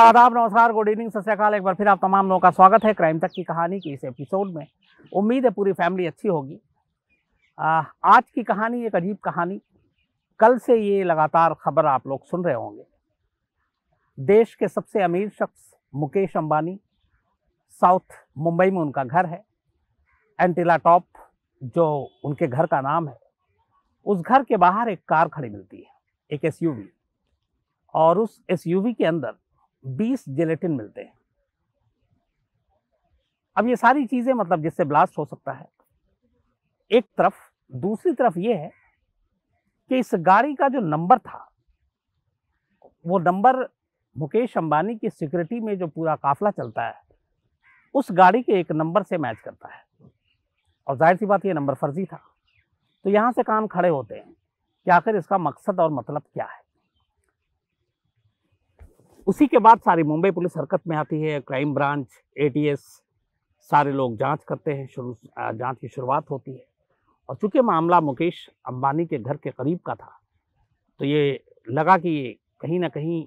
आदाब नमस्कार good evening सत श्री अकाल। एक बार फिर आप तमाम लोगों का स्वागत है क्राइम तक की कहानी की इस एपिसोड में। उम्मीद है पूरी फैमिली अच्छी होगी। आज की कहानी एक अजीब कहानी। कल से ये लगातार खबर आप लोग सुन रहे होंगे। देश के सबसे अमीर शख्स मुकेश अंबानी, साउथ मुंबई में उनका घर है, एंटिला टॉप जो उनके घर का नाम है। उस घर के बाहर एक कार खड़ी मिलती है, एक SUV, और उस SUV के अंदर 20 जिलेटिन मिलते हैं। अब ये सारी चीजें मतलब जिससे ब्लास्ट हो सकता है एक तरफ, दूसरी तरफ ये है कि इस गाड़ी का जो नंबर था वो नंबर मुकेश अंबानी की सिक्योरिटी में जो पूरा काफिला चलता है उस गाड़ी के एक नंबर से मैच करता है, और जाहिर सी बात ये नंबर फर्जी था। तो यहाँ से कान खड़े होते हैं कि आखिर इसका मकसद और मतलब क्या है। उसी के बाद सारी मुंबई पुलिस हरकत में आती है, क्राइम ब्रांच, ATS, सारे लोग जांच करते हैं। जांच की शुरुआत होती है, और चूँकि मामला मुकेश अंबानी के घर के करीब का था तो ये लगा कि ये कहीं ना कहीं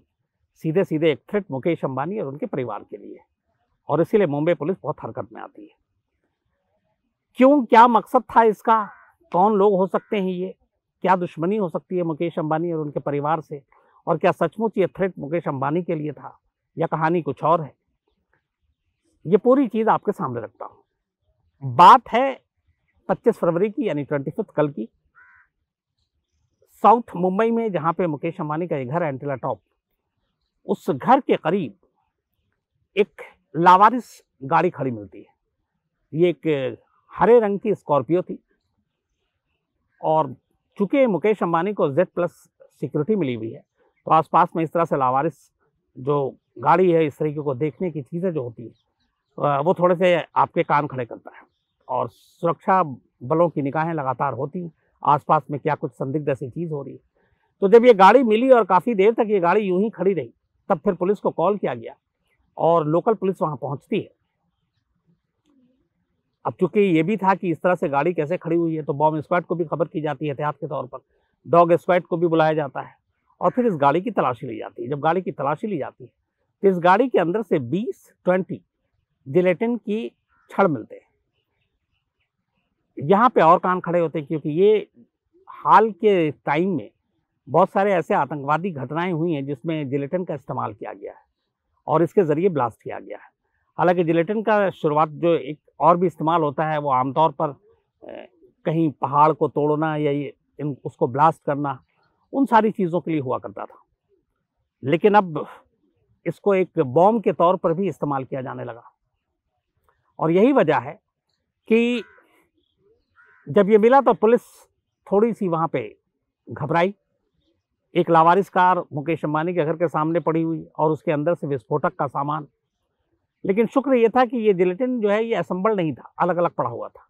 सीधे सीधे एक थ्रेट मुकेश अंबानी और उनके परिवार के लिए है, और इसीलिए मुंबई पुलिस बहुत हरकत में आती है। क्यों, क्या मकसद था इसका, कौन लोग हो सकते हैं ये, क्या दुश्मनी हो सकती है मुकेश अंबानी और उनके परिवार से, और क्या सचमुच ये थ्रेट मुकेश अंबानी के लिए था या कहानी कुछ और है, ये पूरी चीज़ आपके सामने रखता हूँ। बात है 25 फरवरी की, यानी 25 कल की, साउथ मुंबई में जहाँ पे मुकेश अंबानी का ये घर है एंटिला टॉप, उस घर के करीब एक लावारिस गाड़ी खड़ी मिलती है। ये एक हरे रंग की स्कॉर्पियो थी, और चूँकि मुकेश अंबानी को Z+ सिक्योरिटी मिली हुई है तो आसपास में इस तरह से लावारिस जो गाड़ी है, इस तरीके को देखने की चीज़ें जो होती है वो थोड़े से आपके कान खड़े करता है, और सुरक्षा बलों की निगाहें लगातार होती हैं आसपास में क्या कुछ संदिग्ध ऐसी चीज़ हो रही है। तो जब ये गाड़ी मिली और काफ़ी देर तक ये गाड़ी यूं ही खड़ी रही, तब फिर पुलिस को कॉल किया गया और लोकल पुलिस वहाँ पहुँचती है। अब चूँकि ये भी था कि इस तरह से गाड़ी कैसे खड़ी हुई है तो बॉम्ब स्क्वाड को भी खबर की जाती है एहतियात के तौर पर, डॉग स्क्वाड को भी बुलाया जाता है, और फिर इस गाड़ी की तलाशी ली जाती है। जब गाड़ी की तलाशी ली जाती है तो इस गाड़ी के अंदर से 20-20 जिलेटिन की छड़ मिलते हैं। यहाँ पे और कान खड़े होते हैं क्योंकि ये हाल के टाइम में बहुत सारे ऐसे आतंकवादी घटनाएं हुई हैं जिसमें जिलेटिन का इस्तेमाल किया गया है और इसके ज़रिए ब्लास्ट किया गया है। हालांकि जिलेटिन का शुरुआत जो एक और भी इस्तेमाल होता है वो आमतौर पर कहीं पहाड़ को तोड़ना या उसको ब्लास्ट करना, उन सारी चीज़ों के लिए हुआ करता था, लेकिन अब इसको एक बॉम्ब के तौर पर भी इस्तेमाल किया जाने लगा। और यही वजह है कि जब ये मिला तो पुलिस थोड़ी सी वहाँ पे घबराई। एक लावारिस कार मुकेश अंबानी के घर के सामने पड़ी हुई और उसके अंदर से विस्फोटक का सामान, लेकिन शुक्र ये था कि ये जिलेटिन जो है ये असम्बल नहीं था, अलग अलग पड़ा हुआ था,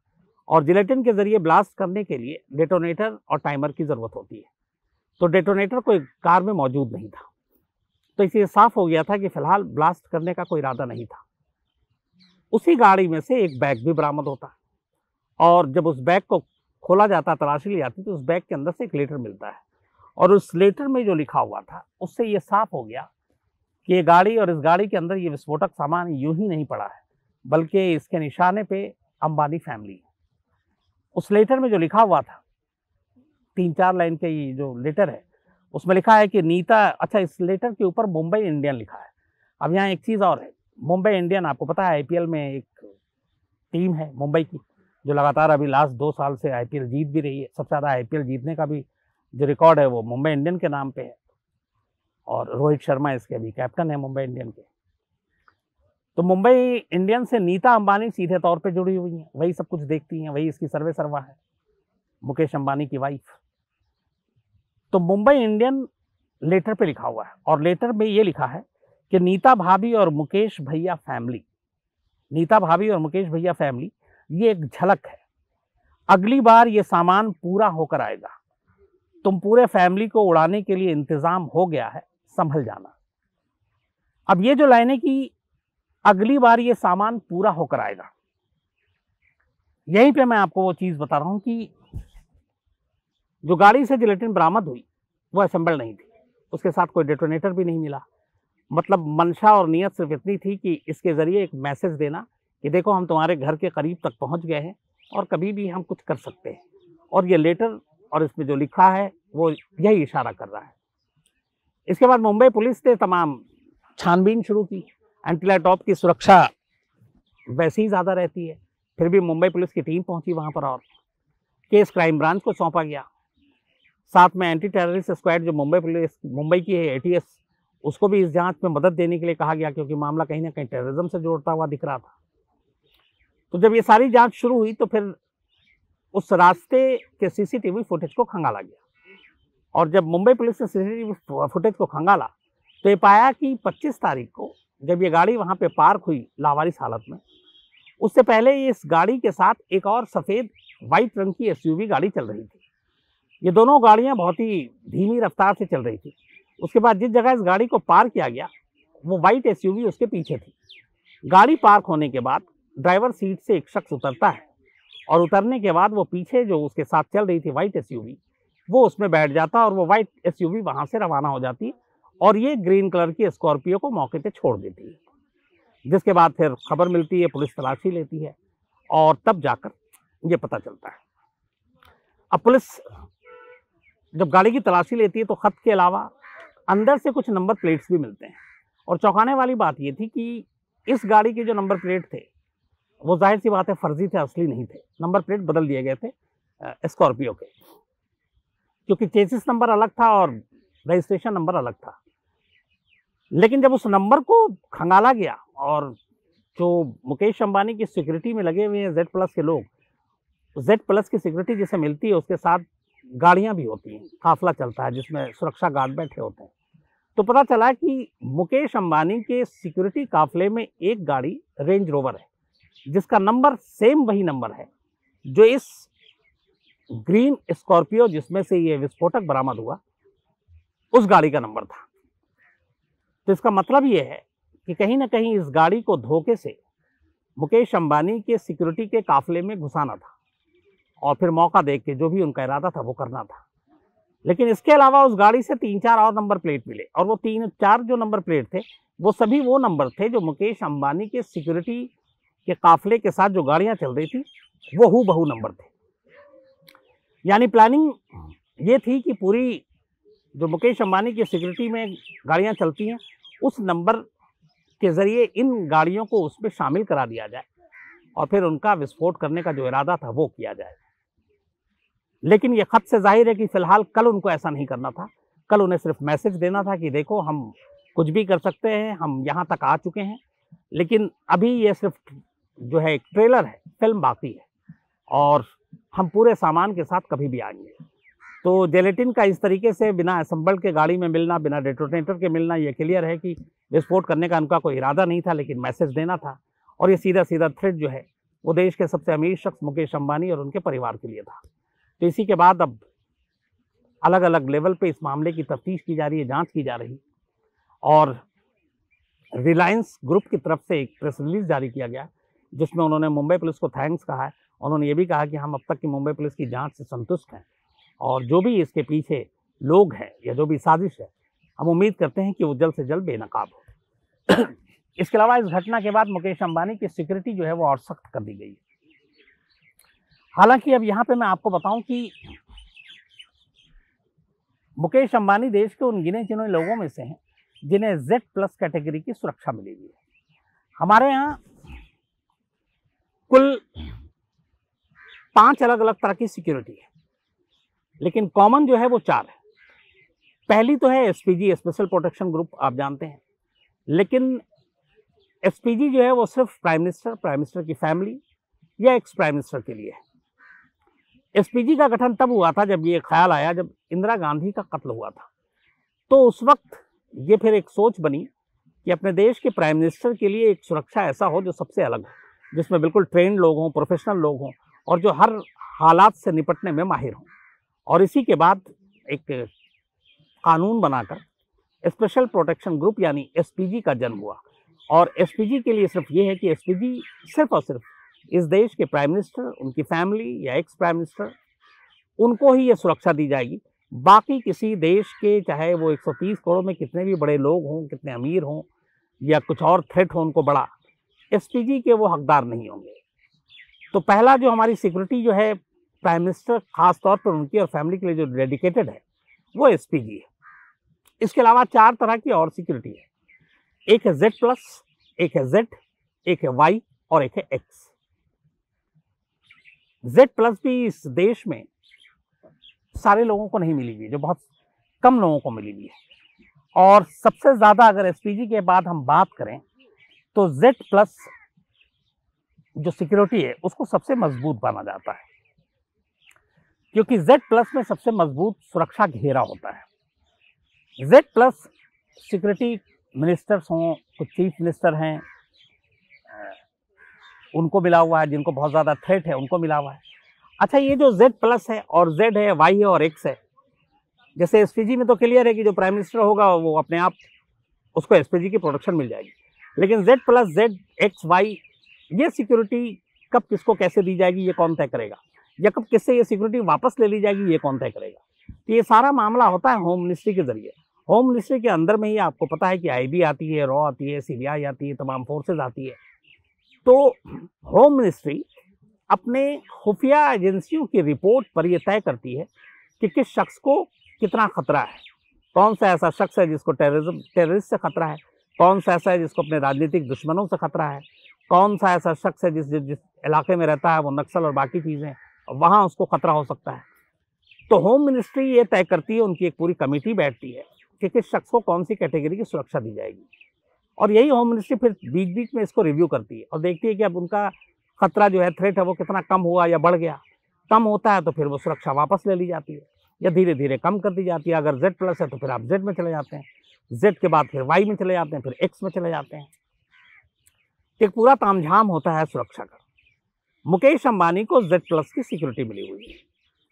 और जिलेटिन के ज़रिए ब्लास्ट करने के लिए डेटोनेटर और टाइमर की ज़रूरत होती है, तो डेटोनेटर कोई कार में मौजूद नहीं था। तो इसलिए साफ हो गया था कि फिलहाल ब्लास्ट करने का कोई इरादा नहीं था। उसी गाड़ी में से एक बैग भी बरामद होता, और जब उस बैग को खोला जाता, तलाशी ली जाती, तो उस बैग के अंदर से एक लेटर मिलता है, और उस लेटर में जो लिखा हुआ था उससे ये साफ हो गया कि ये गाड़ी और इस गाड़ी के अंदर ये विस्फोटक सामान यूं ही नहीं पड़ा है, बल्कि इसके निशाने पर अंबानी फैमिली है। उस लेटर में जो लिखा हुआ था 3-4 लाइन के ये जो लेटर है उसमें लिखा है कि नीता, अच्छा इस लेटर के ऊपर मुंबई इंडियन लिखा है। अब यहाँ एक चीज़ और है, मुंबई इंडियन आपको पता है IPL में एक टीम है मुंबई की जो लगातार अभी लास्ट 2 साल से IPL जीत भी रही है। सबसे ज़्यादा IPL जीतने का भी जो रिकॉर्ड है वो मुंबई इंडियन के नाम पे है, और रोहित शर्मा इसके अभी कैप्टन है मुंबई इंडियन के। तो मुंबई इंडियन से नीता अंबानी सीधे तौर पर जुड़ी हुई हैं, वही सब कुछ देखती हैं, वही इसकी सर्वे सर्वा है, मुकेश अंबानी की वाइफ। तो मुंबई इंडियन लेटर पे लिखा हुआ है, और लेटर में ये लिखा है कि नीता भाभी और मुकेश भैया फैमिली, नीता भाभी और मुकेश भैया फैमिली, ये एक झलक है, अगली बार ये सामान पूरा होकर आएगा, तुम पूरे फैमिली को उड़ाने के लिए इंतज़ाम हो गया है, संभल जाना। अब ये जो लाइन है कि अगली बार ये सामान पूरा होकर आएगा, यहीं पे मैं आपको वो चीज़ बता रहा हूँ कि जो गाड़ी से जिलेटिन बरामद हुई वो असम्बल नहीं थी, उसके साथ कोई डेटोनेटर भी नहीं मिला, मतलब मंशा और नीयत सिर्फ इतनी थी कि इसके ज़रिए एक मैसेज देना कि देखो हम तुम्हारे घर के करीब तक पहुंच गए हैं और कभी भी हम कुछ कर सकते हैं। और ये लेटर और इसमें जो लिखा है वो यही इशारा कर रहा है। इसके बाद मुंबई पुलिस ने तमाम छानबीन शुरू की। एंटीला टॉप की सुरक्षा वैसे ही ज़्यादा रहती है, फिर भी मुंबई पुलिस की टीम पहुंची वहाँ पर और केस क्राइम ब्रांच को सौंपा गया। साथ में एंटी टेररिस्ट स्क्वाड जो मुंबई की है, ATS, उसको भी इस जांच में मदद देने के लिए कहा गया क्योंकि मामला कहीं ना कहीं टेररिज्म से जोड़ता हुआ दिख रहा था। तो जब ये सारी जांच शुरू हुई तो फिर उस रास्ते के CCTV फुटेज को खंगाला गया। और जब मुंबई पुलिस ने CCTV फुटेज को खंगाला तो ये पाया कि 25 तारीख को जब ये गाड़ी वहाँ पे पार्क हुई लावारिस हालत में, उससे पहले इस गाड़ी के साथ एक और सफ़ेद वाइट रंग की SUV गाड़ी चल रही थी। ये दोनों गाड़ियाँ बहुत ही धीमी रफ्तार से चल रही थी। उसके बाद जिस जगह इस गाड़ी को पार्क किया गया वो वाइट SUV उसके पीछे थी। गाड़ी पार्क होने के बाद ड्राइवर सीट से एक शख्स उतरता है और उतरने के बाद वो पीछे जो उसके साथ चल रही थी वाइट SUV वो उसमें बैठ जाता और वो वाइट SUV वहाँ से रवाना हो जाती और ये ग्रीन कलर की स्कॉर्पियो को मौके पे छोड़ देती है। जिसके बाद फिर खबर मिलती है, पुलिस तलाशी लेती है और तब जाकर ये पता चलता है। अब पुलिस जब गाड़ी की तलाशी लेती है तो ख़त के अलावा अंदर से कुछ नंबर प्लेट्स भी मिलते हैं। और चौंकाने वाली बात ये थी कि इस गाड़ी के जो नंबर प्लेट थे वो जाहिर सी बात है फर्जी थे, असली नहीं थे। नंबर प्लेट बदल दिए गए थे स्कॉर्पियो के, क्योंकि चेसिस नंबर अलग था और रजिस्ट्रेशन नंबर अलग था। लेकिन जब उस नंबर को खंगाला गया और जो मुकेश अंबानी की सिक्योरिटी में लगे हुए हैं Z+ के लोग, Z+ की सिक्योरिटी जिसे मिलती है उसके साथ गाड़ियां भी होती हैं, काफिला चलता है जिसमें सुरक्षा गार्ड बैठे होते हैं। तो पता चला कि मुकेश अंबानी के सिक्योरिटी काफिले में एक गाड़ी रेंज रोवर है जिसका नंबर सेम वही नंबर है जो इस ग्रीन स्कॉर्पियो जिसमें से ये विस्फोटक बरामद हुआ उस गाड़ी का नंबर था। तो इसका मतलब ये है कि कहीं ना कहीं इस गाड़ी को धोखे से मुकेश अंबानी के सिक्योरिटी के काफिले में घुसाना था और फिर मौका देख के जो भी उनका इरादा था वो करना था। लेकिन इसके अलावा उस गाड़ी से 3-4 और नंबर प्लेट मिले और वो 3-4 जो नंबर प्लेट थे वो सभी वो नंबर थे जो मुकेश अंबानी के सिक्योरिटी के काफिले के साथ जो गाड़ियाँ चल रही थी वो हूबहू नंबर थे। यानी प्लानिंग ये थी कि पूरी जो मुकेश अंबानी की सिक्योरिटी में गाड़ियां चलती हैं उस नंबर के ज़रिए इन गाड़ियों को उसमें शामिल करा दिया जाए और फिर उनका विस्फोट करने का जो इरादा था वो किया जाए। लेकिन ये ख़त से जाहिर है कि फ़िलहाल कल उनको ऐसा नहीं करना था। कल उन्हें सिर्फ मैसेज देना था कि देखो हम कुछ भी कर सकते हैं, हम यहाँ तक आ चुके हैं। लेकिन अभी ये सिर्फ जो है एक ट्रेलर है, फिल्म बाकी है और हम पूरे सामान के साथ कभी भी आएंगे। तो जेलेटिन का इस तरीके से बिना असम्बल्ड के गाड़ी में मिलना, बिना डेटोनेटर के मिलना, ये क्लियर है कि विस्फोट करने का उनका कोई इरादा नहीं था लेकिन मैसेज देना था। और ये सीधा सीधा थ्रेट जो है वो देश के सबसे अमीर शख्स मुकेश अंबानी और उनके परिवार के लिए था। तो इसी के बाद अब अलग अलग लेवल पे इस मामले की तफ्तीश की जा रही है, जाँच की जा रही। और रिलायंस ग्रुप की तरफ से एक प्रेस रिलीज़ जारी किया गया जिसमें उन्होंने मुंबई पुलिस को थैंक्स कहा है। उन्होंने ये भी कहा कि हम अब तक की मुंबई पुलिस की जाँच से संतुष्ट हैं और जो भी इसके पीछे लोग हैं या जो भी साजिश है हम उम्मीद करते हैं कि वो जल्द से जल्द बेनकाब हो। इसके अलावा इस घटना के बाद मुकेश अंबानी की सिक्योरिटी जो है वो और सख्त कर दी गई है। हालांकि अब यहाँ पे मैं आपको बताऊं कि मुकेश अंबानी देश के उन गिने चुने लोगों में से हैं जिन्हें Z+ कैटेगरी की सुरक्षा मिली हुई है। हमारे यहाँ कुल 5 अलग अलग तरह की सिक्योरिटी है लेकिन कॉमन जो है वो 4 है। पहली तो है SPG, स्पेशल प्रोटेक्शन ग्रुप, आप जानते हैं। लेकिन SPG जो है वो सिर्फ प्राइम मिनिस्टर की फैमिली या एक्स प्राइम मिनिस्टर के लिए है। SPG का गठन तब हुआ था जब ये ख्याल आया, जब इंदिरा गांधी का कत्ल हुआ था तो उस वक्त ये फिर एक सोच बनी कि अपने देश के प्राइम मिनिस्टर के लिए एक सुरक्षा ऐसा हो जो सबसे अलग हो, जिसमें बिल्कुल ट्रेंड लोग हों, प्रोफेशनल लोग हों और जो हर हालात से निपटने में माहिर हों। और इसी के बाद एक कानून बनाकर स्पेशल प्रोटेक्शन ग्रुप यानी SPG का जन्म हुआ। और SPG के लिए सिर्फ ये है कि SPG सिर्फ और सिर्फ इस देश के प्राइम मिनिस्टर, उनकी फैमिली या एक्स प्राइम मिनिस्टर, उनको ही ये सुरक्षा दी जाएगी बाकी किसी देश के, चाहे वो 130 करोड़ में कितने भी बड़े लोग हों, कितने अमीर हों या कुछ और थ्रेट हो उनको बड़ा, एसपीजी के वो हकदार नहीं होंगे। तो पहला जो हमारी सिक्योरिटी जो है प्राइम मिनिस्टर खास तौर पर उनकी और फैमिली के लिए जो डेडिकेटेड है वो एसपीजी है। इसके अलावा चार तरह की और सिक्योरिटी है, एक है Z+, एक है Z, एक है Y और एक है X। Z+ भी इस देश में सारे लोगों को नहीं मिली हुई, जो बहुत कम लोगों को मिली हुई है। और सबसे ज़्यादा अगर एसपीजी के बाद हम बात करें तो Z+ जो सिक्योरिटी है उसको सबसे मजबूत माना जाता है, क्योंकि Z+ में सबसे मजबूत सुरक्षा घेरा होता है। Z+ सिक्योरिटी मिनिस्टर्स हों, कुछ चीफ मिनिस्टर हैं उनको मिला हुआ है, जिनको बहुत ज़्यादा थ्रेट है उनको मिला हुआ है। अच्छा, ये जो Z+ है और Z है, Y है और X है, जैसे एसपीजी में तो क्लियर है कि जो प्राइम मिनिस्टर होगा वो अपने आप उसको एसपीजी की प्रोटेक्शन मिल जाएगी, लेकिन Z+, Z, X, Y ये सिक्योरिटी कब किसको कैसे दी जाएगी ये कौन तय करेगा, या कब किससे ये सिक्योरिटी वापस ले ली जाएगी ये कौन तय करेगा। तो ये सारा मामला होता है होम मिनिस्ट्री के जरिए। होम मिनिस्ट्री के अंदर में ही आपको पता है कि IB आती है, रॉ आती है, CBI आती है, तमाम फोर्सेज आती है। तो होम मिनिस्ट्री अपने खुफिया एजेंसियों की रिपोर्ट पर यह तय करती है कि किस शख्स को कितना खतरा है, कौन सा ऐसा शख्स है जिसको टेररिस्ट से खतरा है, कौन सा ऐसा है जिसको अपने राजनीतिक दुश्मनों से खतरा है, कौन सा ऐसा शख्स है जिस इलाके में रहता है वो नक्सल और बाकी चीज़ें वहाँ उसको खतरा हो सकता है। तो होम मिनिस्ट्री ये तय करती है, उनकी एक पूरी कमेटी बैठती है कि किस शख्स को कौन सी कैटेगरी की सुरक्षा दी जाएगी, और यही होम मिनिस्ट्री फिर बीच बीच में इसको रिव्यू करती है और देखती है कि अब उनका खतरा जो है, थ्रेट है, वो कितना कम हुआ या बढ़ गया। कम होता है तो फिर वो सुरक्षा वापस ले ली जाती है या धीरे धीरे कम कर दी जाती है। अगर Z+ है तो फिर आप Z में चले जाते हैं, Z के बाद फिर Y में चले जाते हैं, फिर X में चले जाते हैं। एक पूरा तामझाम होता है सुरक्षा का। मुकेश अम्बानी को Z+ की सिक्योरिटी मिली हुई है।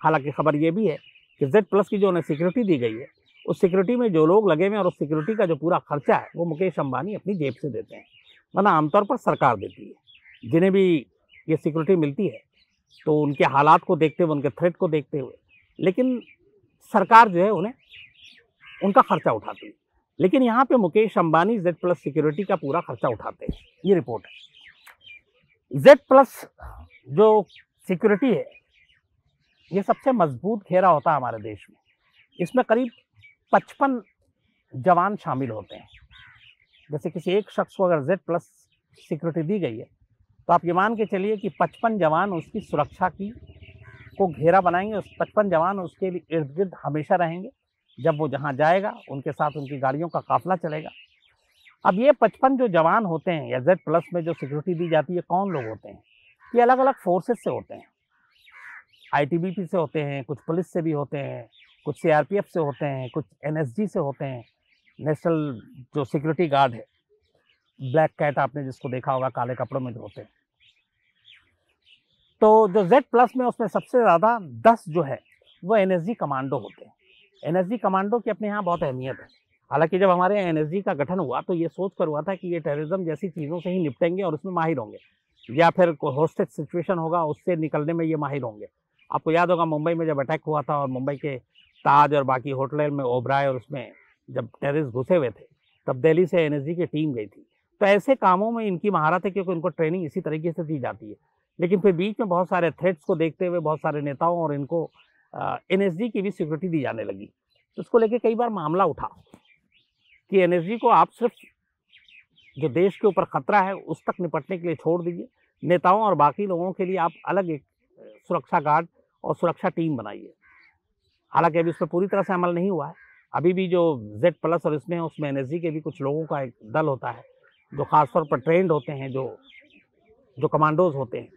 हालांकि खबर ये भी है कि Z+ की जो उन्हें सिक्योरिटी दी गई है उस सिक्योरिटी में जो लोग लगे हुए हैं और उस सिक्योरिटी का जो पूरा खर्चा है वो मुकेश अंबानी अपनी जेब से देते हैं, वरना आमतौर पर सरकार देती है। जिन्हें भी ये सिक्योरिटी मिलती है तो उनके हालात को देखते हुए, उनके थ्रेट को देखते हुए, लेकिन सरकार जो है उन्हें उनका खर्चा उठाती है। लेकिन यहाँ पे मुकेश अंबानी Z+ सिक्योरिटी का पूरा खर्चा उठाते हैं, ये रिपोर्ट है। Z+ जो सिक्योरिटी है ये सबसे मजबूत घेरा होता है हमारे देश में। इसमें करीब 55 जवान शामिल होते हैं। जैसे किसी एक शख्स को अगर Z+ सिक्योरिटी दी गई है तो आप ये मान के चलिए कि 55 जवान उसकी सुरक्षा की को घेरा बनाएंगे। उस 55 जवान उसके इर्द गिर्द हमेशा रहेंगे। जब वो जहाँ जाएगा उनके साथ उनकी गाड़ियों का काफिला चलेगा। अब ये 55 जो जवान होते हैं या Z+ में जो सिक्योरिटी दी जाती है, कौन लोग होते हैं? ये अलग अलग फोर्सेज से होते हैं, ITBP से होते हैं, कुछ पुलिस से भी होते हैं, कुछ CRPF से होते हैं, कुछ NSG से होते हैं, नेशनल जो सिक्योरिटी गार्ड है, ब्लैक कैट आपने जिसको देखा होगा, काले कपड़ों में जो होते हैं। तो जो Z+ में उसमें सबसे ज़्यादा 10 जो है वो NSG कमांडो होते हैं। NSG कमांडो की अपने यहाँ बहुत अहमियत है। हालांकि जब हमारे यहाँ NSG का गठन हुआ तो ये सोच कर हुआ था कि ये टेररिज्म जैसी चीज़ों से ही निपटेंगे और उसमें माहिर होंगे, या फिर होस्टेज सिचुएशन होगा उससे निकलने में ये माहिर होंगे। आपको याद होगा मुंबई में जब अटैक हुआ था और मुंबई के ताज और बाकी होटल में ओबराय और उसमें जब टेररिस्ट घुसे हुए थे, तब दिल्ली से NSG की टीम गई थी। तो ऐसे कामों में इनकी महारत है क्योंकि उनको ट्रेनिंग इसी तरीके से दी जाती है। लेकिन फिर बीच में बहुत सारे थ्रेट्स को देखते हुए बहुत सारे नेताओं और इनको NSG की भी सिक्योरिटी दी जाने लगी। तो उसको लेके कई बार मामला उठा कि NSG को आप सिर्फ जो देश के ऊपर ख़तरा है उस तक निपटने के लिए छोड़ दीजिए, नेताओं और बाकी लोगों के लिए आप अलग एक सुरक्षा गार्ड और सुरक्षा टीम बनाइए। हालांकि अभी उस पर पूरी तरह से अमल नहीं हुआ है। अभी भी जो Z+ और इसमें उसमें NSG के भी कुछ लोगों का एक दल होता है जो ख़ासतौर पर ट्रेंड होते हैं, जो कमांडोज होते हैं।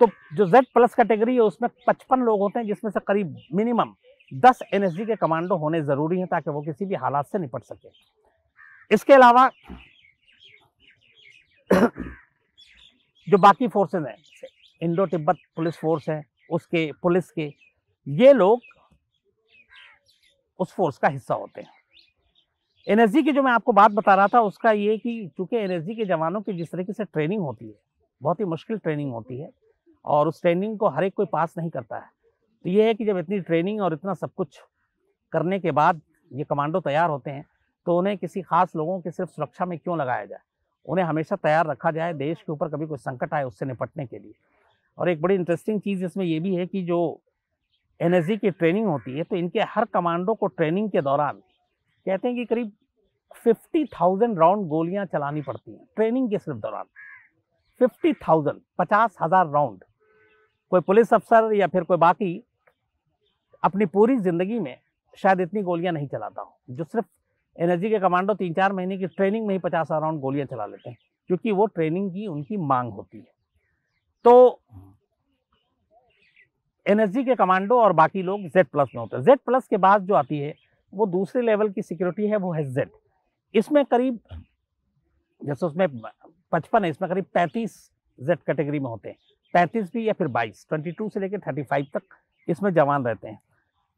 तो जो Z+ कैटेगरी है उसमें 55 लोग होते हैं, जिसमें से करीब मिनिमम 10 NSG के कमांडो होने ज़रूरी हैं ताकि वो किसी भी हालात से निपट सकें। इसके अलावा जो बाकी फोर्सेज हैं, इंडो तिब्बत पुलिस फोर्स है, उसके पुलिस के ये लोग उस फोर्स का हिस्सा होते हैं। NSG की जो मैं आपको बात बता रहा था उसका ये कि चूँकि NSG के जवानों की जिस तरीके से ट्रेनिंग होती है, बहुत ही मुश्किल ट्रेनिंग होती है और उस ट्रेनिंग को हर एक कोई पास नहीं करता है। तो ये है कि जब इतनी ट्रेनिंग और इतना सब कुछ करने के बाद ये कमांडो तैयार होते हैं, तो उन्हें किसी खास लोगों की सिर्फ सुरक्षा में क्यों लगाया जाए, उन्हें हमेशा तैयार रखा जाए देश के ऊपर कभी कोई संकट आए उससे निपटने के लिए। और एक बड़ी इंटरेस्टिंग चीज़ इसमें ये भी है कि जो एनएसजी की ट्रेनिंग होती है तो इनके हर कमांडो को ट्रेनिंग के दौरान कहते हैं कि करीब 50,000 राउंड गोलियां चलानी पड़ती हैं ट्रेनिंग के सिर्फ दौरान। 50,000 50,000 राउंड। कोई पुलिस अफसर या फिर कोई बाकी अपनी पूरी ज़िंदगी में शायद इतनी गोलियां नहीं चलाता हो, जो सिर्फ एनएसजी के कमांडो 3-4 महीने की ट्रेनिंग में ही 50,000 राउंड गोलियां चला लेते हैं, क्योंकि वो ट्रेनिंग की उनकी मांग होती है। तो एनएसजी के कमांडो और बाकी लोग Z+ में होते हैं। Z+ के बाद जो आती है वो दूसरे लेवल की सिक्योरिटी है, वो है Z। इसमें करीब जैसे उसमें 55 है, इसमें करीब 35 Z कैटेगरी में होते हैं, 35 भी या फिर 22, 22 से लेकर 35 तक इसमें जवान रहते हैं।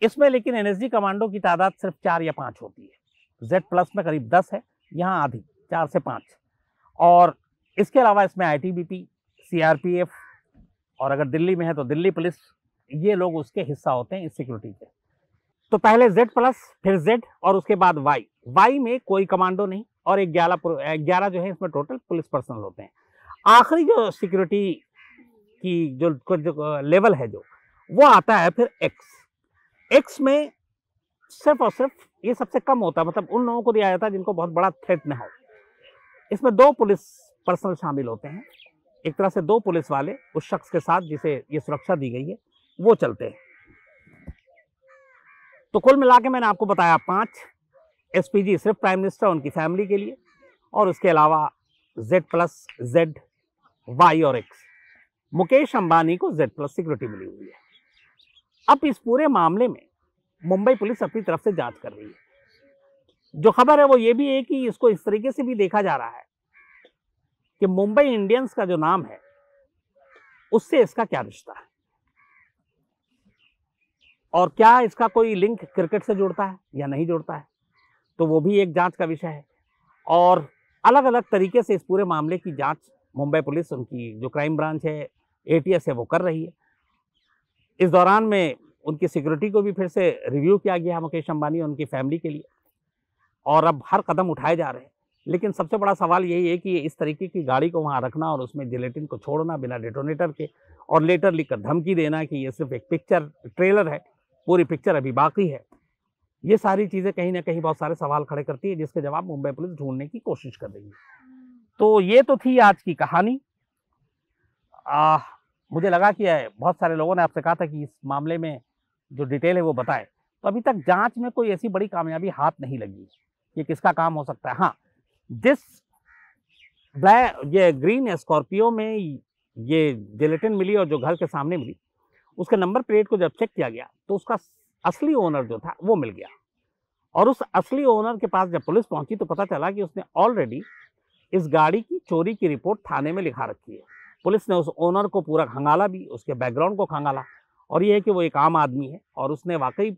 इसमें लेकिन एनएसजी कमांडो की तादाद सिर्फ 4 या 5 होती है। Z+ में करीब 10 है, यहाँ आधी 4 से 5। और इसके अलावा इसमें ITBP, CRPF और अगर दिल्ली में है तो दिल्ली पुलिस, ये लोग उसके हिस्सा होते हैं इस सिक्योरिटी के। तो पहले Z+, फिर Z और उसके बाद Y। Y में कोई कमांडो नहीं और 11 जो है इसमें टोटल पुलिस पर्सनल होते हैं। आखिरी जो सिक्योरिटी की जो लेवल है जो वो आता है फिर X। X में सिर्फ और सिर्फ ये सबसे कम होता है, मतलब उन लोगों को दिया जाता है जिनको बहुत बड़ा थ्रेट ना हो। इसमें 2 पुलिस पर्सनल शामिल होते हैं, एक तरह से 2 पुलिस वाले उस शख्स के साथ जिसे ये सुरक्षा दी गई है वो चलते हैं। तो कुल मिला के मैंने आपको बताया 5 SPG सिर्फ प्राइम मिनिस्टर उनकी फैमिली के लिए, और उसके अलावा Z+, Z, Y और X। मुकेश अंबानी को Z+ सिक्योरिटी मिली हुई है। अब इस पूरे मामले में मुंबई पुलिस अपनी तरफ से जांच कर रही है। जो खबर है वो ये भी है कि इसको इस तरीके से भी देखा जा रहा है कि मुंबई इंडियंस का जो नाम है उससे इसका क्या रिश्ता है, और क्या इसका कोई लिंक क्रिकेट से जुड़ता है या नहीं जुड़ता है, तो वो भी एक जांच का विषय है। और अलग अलग तरीके से इस पूरे मामले की जांच मुंबई पुलिस, उनकी जो क्राइम ब्रांच है, ATS है, वो कर रही है। इस दौरान में उनकी सिक्योरिटी को भी फिर से रिव्यू किया गया मुकेश अंबानी और उनकी फैमिली के लिए, और अब हर कदम उठाए जा रहे हैं। लेकिन सबसे बड़ा सवाल यही है कि इस तरीके की गाड़ी को वहाँ रखना और उसमें जिलेटिन को छोड़ना बिना डेटोनेटर के, और लेटर लिखकर धमकी देना कि ये सिर्फ एक पिक्चर ट्रेलर है, पूरी पिक्चर अभी बाकी है, ये सारी चीज़ें कहीं ना कहीं बहुत सारे सवाल खड़े करती है, जिसके जवाब मुंबई पुलिस ढूंढने की कोशिश कर रही है। तो ये तो थी आज की कहानी। मुझे लगा कि बहुत सारे लोगों ने आपसे कहा था कि इस मामले में जो डिटेल है वो बताएं, तो अभी तक जाँच में कोई ऐसी बड़ी कामयाबी हाथ नहीं लगी ये किसका काम हो सकता है। हाँ, ये ग्रीन स्कॉर्पियो में ये जिलेटिन मिली और जो घर के सामने मिली, उसके नंबर प्लेट को जब चेक किया गया तो उसका असली ओनर जो था वो मिल गया। और उस असली ओनर के पास जब पुलिस पहुंची तो पता चला कि उसने ऑलरेडी इस गाड़ी की चोरी की रिपोर्ट थाने में लिखा रखी है। पुलिस ने उस ओनर को पूरा खंगाला भी, उसके बैकग्राउंड को खंगाला, और ये है कि वो एक आम आदमी है और उसने वाकई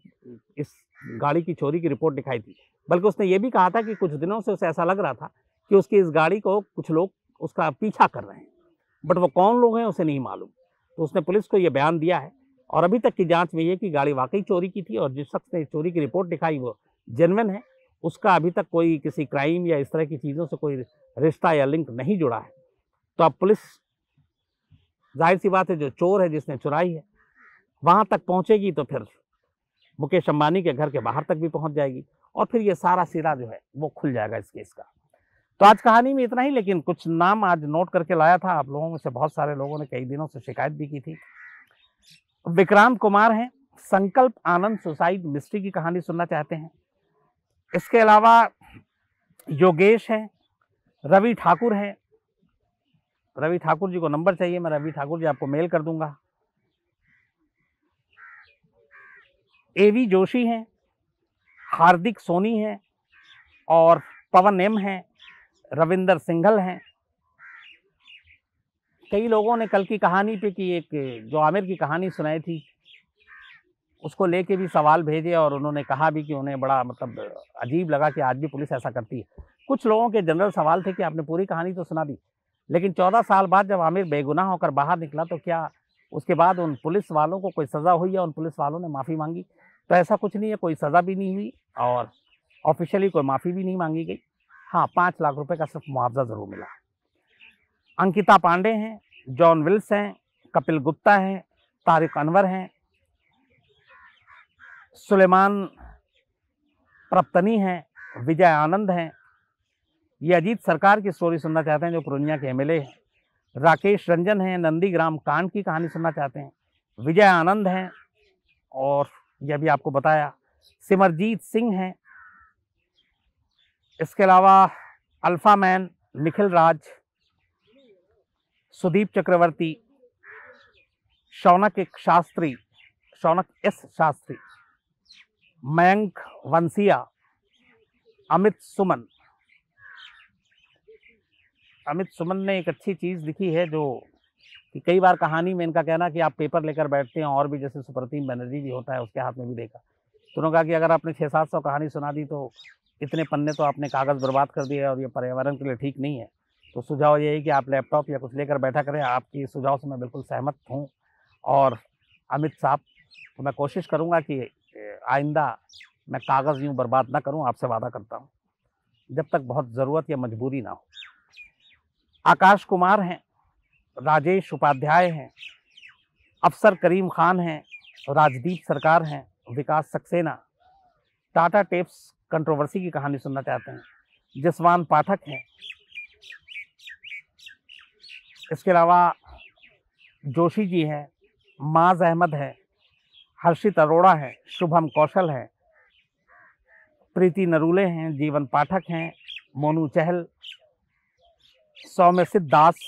इस गाड़ी की चोरी की रिपोर्ट दिखाई थी। बल्कि उसने ये भी कहा था कि कुछ दिनों से उसे ऐसा लग रहा था कि उसकी इस गाड़ी को कुछ लोग उसका पीछा कर रहे हैं, बट वो कौन लोग हैं उसे नहीं मालूम। तो उसने पुलिस को ये बयान दिया है, और अभी तक की जांच में ये कि गाड़ी वाकई चोरी की थी और जिस शख्स ने चोरी की रिपोर्ट दिखाई वो जेन्युइन है, उसका अभी तक कोई किसी क्राइम या इस तरह की चीज़ों से कोई रिश्ता या लिंक नहीं जुड़ा है। तो अब पुलिस, जाहिर सी बात है, जो चोर है जिसने चुराई है वहाँ तक पहुँचेगी तो फिर मुकेश अंबानी के घर के बाहर तक भी पहुँच जाएगी, और फिर ये सारा सिरा जो है वो खुल जाएगा इस केस का। तो आज कहानी में इतना ही, लेकिन कुछ नाम आज नोट करके लाया था। आप लोगों में से बहुत सारे लोगों ने कई दिनों से शिकायत भी की थी। विक्रम कुमार हैं, संकल्प आनंद सुसाइड मिस्ट्री की कहानी सुनना चाहते हैं। इसके अलावा योगेश हैं, रवि ठाकुर हैं। रवि ठाकुर जी को नंबर चाहिए, मैं रवि ठाकुर जी आपको मेल कर दूंगा। AV जोशी हैं, हार्दिक सोनी हैं, और पवन M हैं, रविंदर सिंघल हैं। कई लोगों ने कल की कहानी पे कि एक जो आमिर की कहानी सुनाई थी उसको लेके भी सवाल भेजे, और उन्होंने कहा भी कि उन्हें बड़ा मतलब अजीब लगा कि आज भी पुलिस ऐसा करती है। कुछ लोगों के जनरल सवाल थे कि आपने पूरी कहानी तो सुना दी, लेकिन 14 साल बाद जब आमिर बेगुनाह होकर बाहर निकला तो क्या उसके बाद उन पुलिस वालों को कोई सज़ा हुई या उन पुलिस वालों ने माफ़ी मांगी? तो ऐसा कुछ नहीं है, कोई सज़ा भी नहीं हुई और ऑफिशियली कोई माफ़ी भी नहीं मांगी गई। हाँ, 5 लाख रुपए का सिर्फ मुआवजा ज़रूर मिला। अंकिता पांडे हैं, जॉन विल्स हैं, कपिल गुप्ता हैं, तारिक अनवर हैं, सुलेमान प्रप्तनी हैं, विजय आनंद हैं। ये अजीत सरकार की स्टोरी सुनना चाहते हैं जो पूर्णिया के एमएलए हैं। राकेश रंजन हैं, नंदीग्राम कांड की कहानी सुनना चाहते हैं। विजय आनंद हैं और यह भी आपको बताया, सिमरजीत सिंह हैं। इसके अलावा alpha man, Nikhil Raj, Sudeep Chakraborty, Shaunak S Shastri, Mayank Vansia, Amit Suman ने एक अच्छी चीज़ लिखी है जो कि कई बार कहानी में इनका कहना कि आप पेपर लेकर बैठते हैं और भी, जैसे सुप्रतिम बनर्जी जी होता है उसके हाथ में भी देखा, तो उन्होंने कहा कि अगर आपने 600-700 कहानी सुना दी तो इतने पन्ने तो आपने कागज़ बर्बाद कर दिया और ये पर्यावरण के लिए ठीक नहीं है। तो सुझाव ये है कि आप लैपटॉप या कुछ लेकर बैठा करें। आपकी सुझाव से मैं बिल्कुल सहमत हूँ और अमित साहब, तो मैं कोशिश करूँगा कि आइंदा मैं कागज़ यूँ बर्बाद ना करूँ, आपसे वादा करता हूँ, जब तक बहुत ज़रूरत या मजबूरी ना हो। आकाश कुमार हैं, राजेश उपाध्याय हैं, अफसर करीम खान हैं, राजदीप सरकार हैं, विकास सक्सेना। टाटा टेप्स कंट्रोवर्सी की कहानी सुनना चाहते हैं, जसवान पाठक हैं। इसके अलावा जोशी जी हैं, माज अहमद हैं, हर्षित अरोड़ा हैं, शुभम कौशल हैं, प्रीति नरूले हैं, जीवन पाठक हैं, मोनू चहल, सौम्यसिद्ध दास,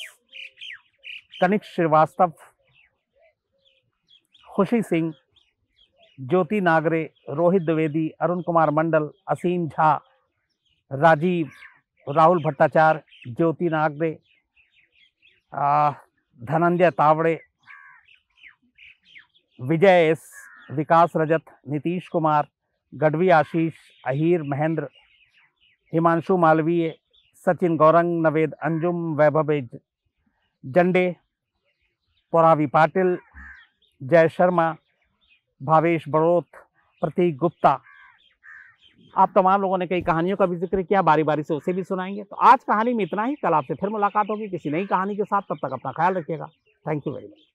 कनिक श्रीवास्तव, खुशी सिंह, ज्योति नागरे, रोहित द्विवेदी, अरुण कुमार मंडल, असीम झा, राजीव, राहुल भट्टाचार्य, ज्योति नागरे, धनंजय तावड़े, विजय एस, विकास रजत, नीतीश कुमार, गढ़वी आशीष, अहीर महेंद्र, हिमांशु मालवीय, सचिन गौरंग, नवेद अंजुम, वैभव जंडे, पौरावी पाटिल, जय शर्मा, भावेश बड़ोत, प्रतीक गुप्ता। आप तमाम लोगों ने कई कहानियों का भी जिक्र किया, बारी बारी से उसे भी सुनाएंगे। तो आज कहानी में इतना ही, कल आपसे फिर मुलाकात होगी किसी नई कहानी के साथ। तब तक अपना ख्याल रखिएगा। Thank you very much.